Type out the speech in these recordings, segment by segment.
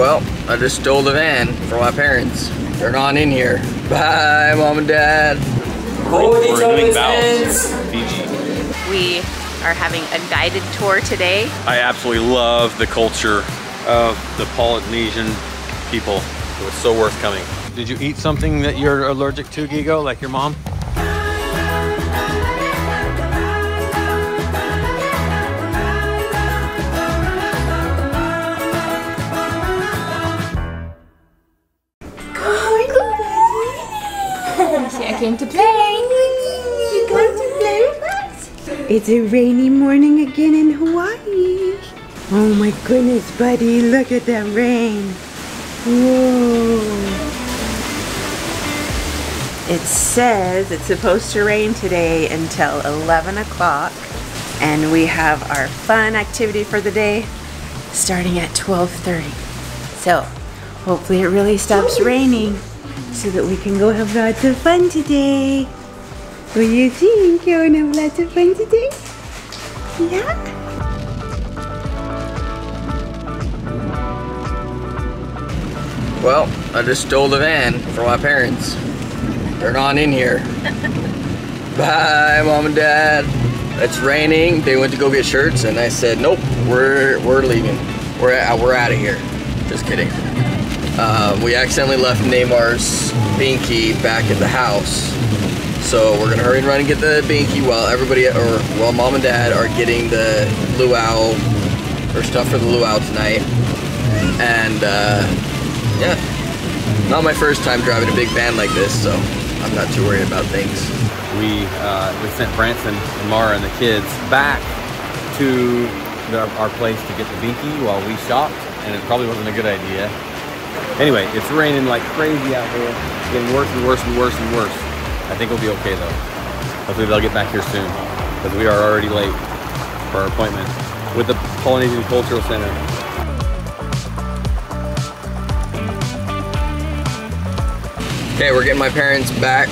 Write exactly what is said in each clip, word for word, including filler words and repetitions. Well, I just stole the van from my parents. They're not in here. Bye, Mom and Dad. We're doing vows in Fiji. We are having a guided tour today. I absolutely love the culture of the Polynesian people. It was so worth coming. Did you eat something that you're allergic to, Gigo, like your mom? I came to play. You come to play with us? It's a rainy morning again in Hawaii. Oh my goodness, buddy, look at that rain. Whoa. It says it's supposed to rain today until eleven o'clock. And we have our fun activity for the day starting at twelve thirty. So hopefully it really stops raining, so that we can go have lots of fun today. What do you think? You want to have lots of fun today? Yeah? Well, I just stole the van from my parents. They're not in here. Bye, Mom and Dad. It's raining. They went to go get shirts and I said, nope, we're, we're leaving. We're, we're out of here. Just kidding. Uh, we accidentally left Neymar's binky back at the house, so we're gonna hurry and run and get the binky while everybody, or while Mom and Dad are getting the luau or stuff for the luau tonight. And uh, yeah, not my first time driving a big van like this, so I'm not too worried about things. We uh, we sent Branson and Mara and the kids back to the, our place to get the binky while we shopped, and it probably wasn't a good idea. Anyway, it's raining like crazy out here. It's getting worse and worse and worse and worse. I think we'll be okay though. Hopefully they'll get back here soon, because we are already late for our appointment with the Polynesian Cultural Center. Okay, we're getting my parents back,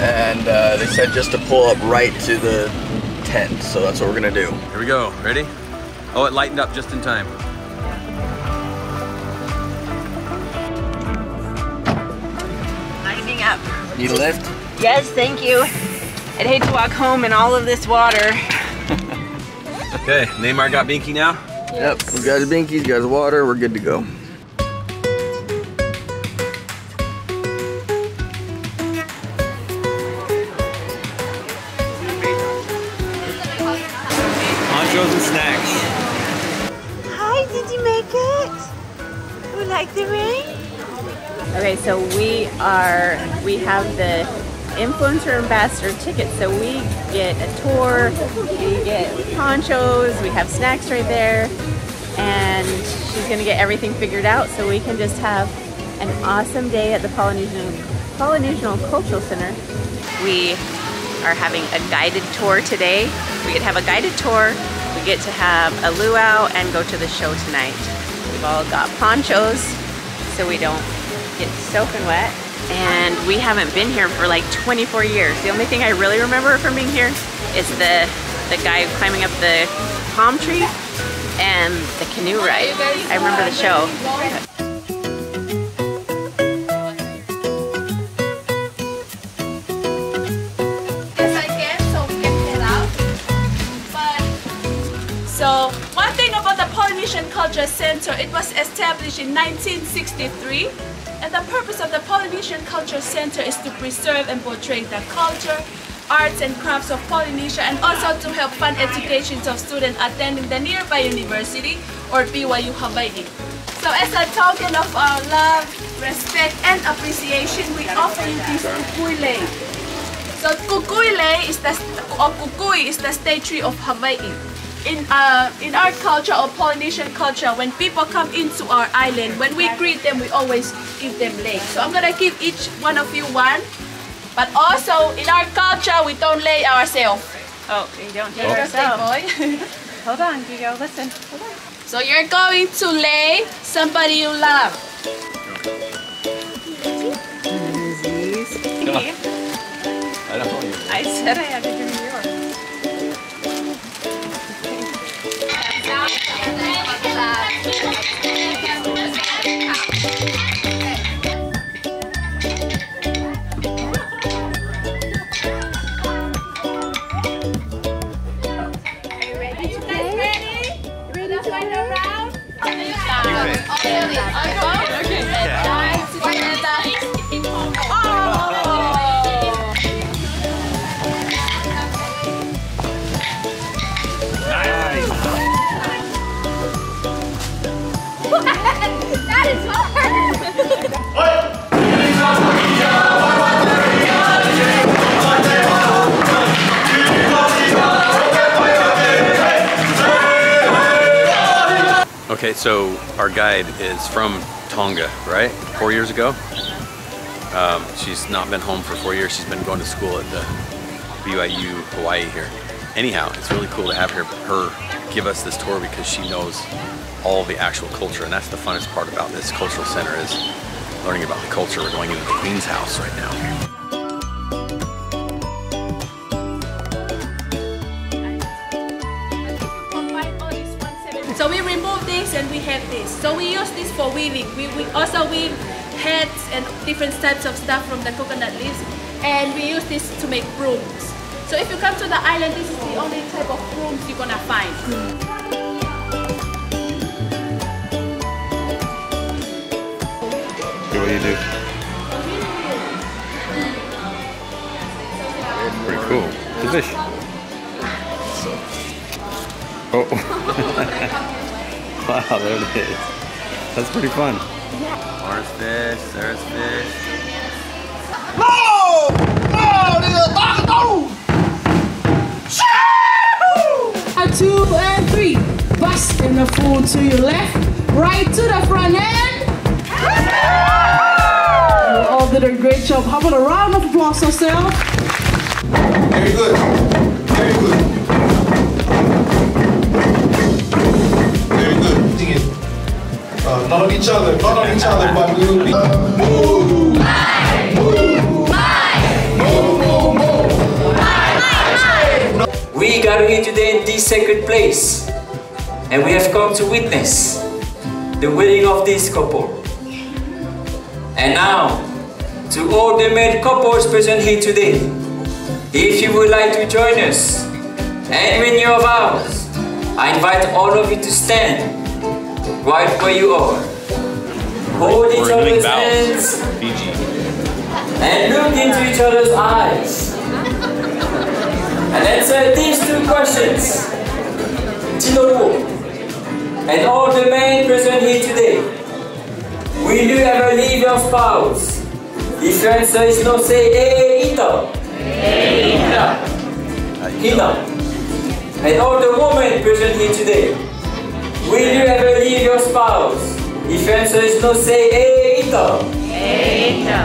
and uh, they said just to pull up right to the tent, so that's what we're gonna do. Here we go, ready? Oh, it lightened up just in time. Need a lift? Yes, thank you. I'd hate to walk home in all of this water. Okay, Neymar got binky now? Yes. Yep, we got his binky, he's got his water, we're good to go. Anjos and snacks. Hi, did you make it? You like the rain? Okay, so we are, we have the influencer ambassador ticket, so we get a tour, we get ponchos, we have snacks right there, and she's going to get everything figured out so we can just have an awesome day at the Polynesian, Polynesian Cultural Center. We are having a guided tour today. We get to have a guided tour, we get to have a luau, and go to the show tonight. We've all got ponchos, so we don't get soaking wet, and we haven't been here for like twenty-four years. The only thing I really remember from being here is the the guy climbing up the palm tree and the canoe ride. I remember the show. Yes, I can, so we can get out. But so one thing about the Polynesian Cultural Center, it was established in nineteen sixty-three. And the purpose of the Polynesian Cultural Center is to preserve and portray the culture, arts and crafts of Polynesia, and also to help fund education of students attending the nearby university or B Y U Hawaii. So as a token of our love, respect and appreciation, we offer you this Kukui Lei. So Kukui Lei is the, or Kukui is the state tree of Hawaii. In, uh, in our culture or Polynesian culture, when people come into our island, when we greet them, we always give them lei. So I'm gonna give each one of you one, but also in our culture, we don't lei ourselves. Oh, we don't lei ourselves. Hold on, Gigo, listen. Hold on. So you're going to lei somebody you love. Come on. I don't want you. I said I had to give you yours. Thank you. Okay, so our guide is from Tonga, right? Four years ago? Um, she's not been home for four years. She's been going to school at the B Y U Hawaii here. Anyhow, it's really cool to have her, her give us this tour because she knows all the actual culture, and that's the funnest part about this cultural center is learning about the culture. We're going into the Queen's house right now. So we remove this and we have this. So we use this for weaving. We, we also weave hats and different types of stuff from the coconut leaves. And we use this to make brooms. So if you come to the island, this is the only type of brooms you're gonna find. So what do you do? Pretty cool. The fish. So. Oh. Wow, there it is. That's pretty fun. Ours fish, Sarah's fish. No! No! This is a no! Two and three. Bust in the full to your left, right to the front end. You all did a great job. How about a round of applause yourself? Very good. Very good. Uh, not on each other, not on each other, but we will be uh, move, my, move, my, move, move, move, my, my, my. We gather here today in this sacred place, and we have come to witness the wedding of this couple. And now, to all the married couples present here today, if you would like to join us and renew your vows, I invite all of you to stand. Right where you are. Hold each other's hands and look into each other's eyes. And answer these two questions. Tinoru and all the men present here today, will you ever leave your spouse? If your answer is no, say e ita. E ita. Hina. And all the women present here today, will you ever leave your spouse? If your answer is no, say e ita. E ita.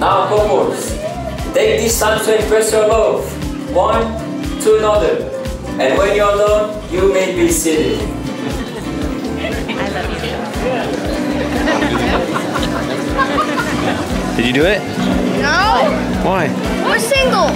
Now couples, take this time to express your love one to another. And when you are alone, you may be seated. I love you. Did you do it? No. Why? We're single.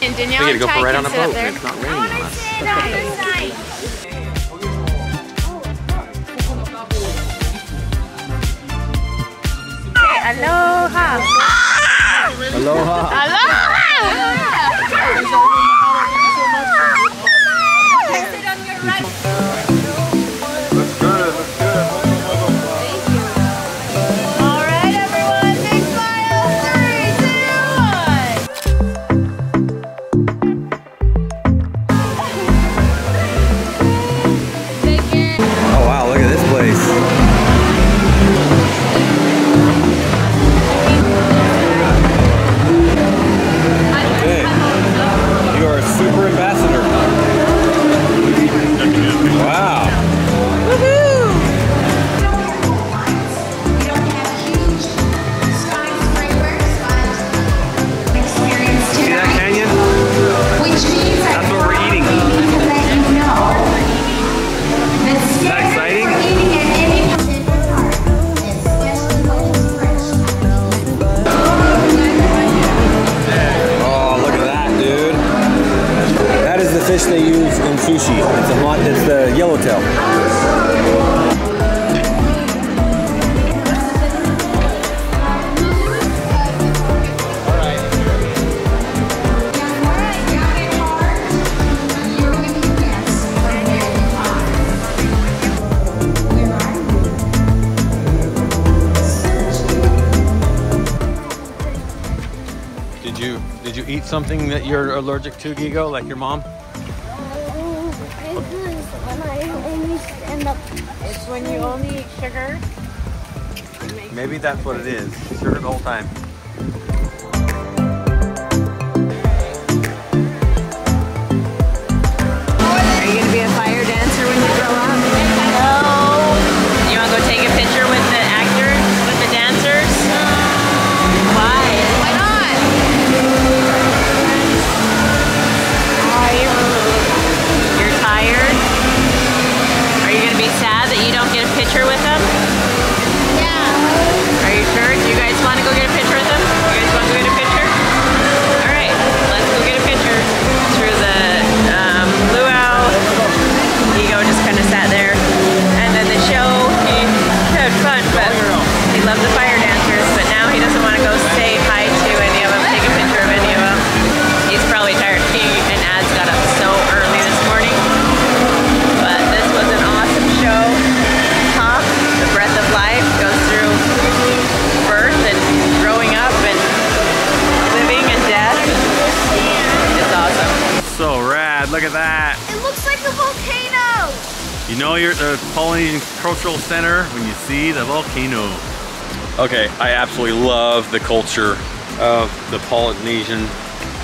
And Danielle we gotta go for right on a boat. It's not raining on us. Aloha. Aloha. Aloha. Did you eat something that you're allergic to, Gigo, like your mom? It's when you only eat sugar. Maybe that's what it is. Sugar the whole time. Are you gonna be a fire dancer when you grow up? No. You wanna go take a picture with the actors, with the dancers? No. Why? Why not? Are you? You're tired? Are you gonna be sad that you don't get a picture with them? Yeah. Are you sure? Do you guys wanna go get a picture with them? You guys wanna go get a picture? Alright, let's go get a picture through the um, luau. Gigo just kinda sat there. And then the show, he had fun, but he loved the fire dancers, but now he doesn't wanna go stay high to any of them, take a picture of any of them. He's probably tired. He and Ads got up so early this morning. But this was an awesome show. Huh? The breath of life goes through birth and growing up and living and death. It's awesome. So rad, look at that. It looks like a volcano. You know you're at the Polynesian Cultural Center when you see the volcano. Okay, I absolutely love the culture of the Polynesian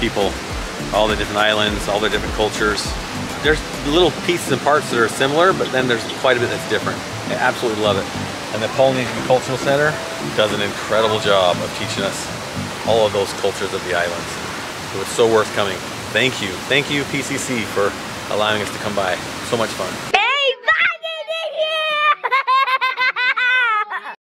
people. All the different islands, all their different cultures. There's little pieces and parts that are similar, but then there's quite a bit that's different. I absolutely love it. And the Polynesian Cultural Center does an incredible job of teaching us all of those cultures of the islands. So it's so worth coming. Thank you. Thank you, P C C, for allowing us to come by. So much fun.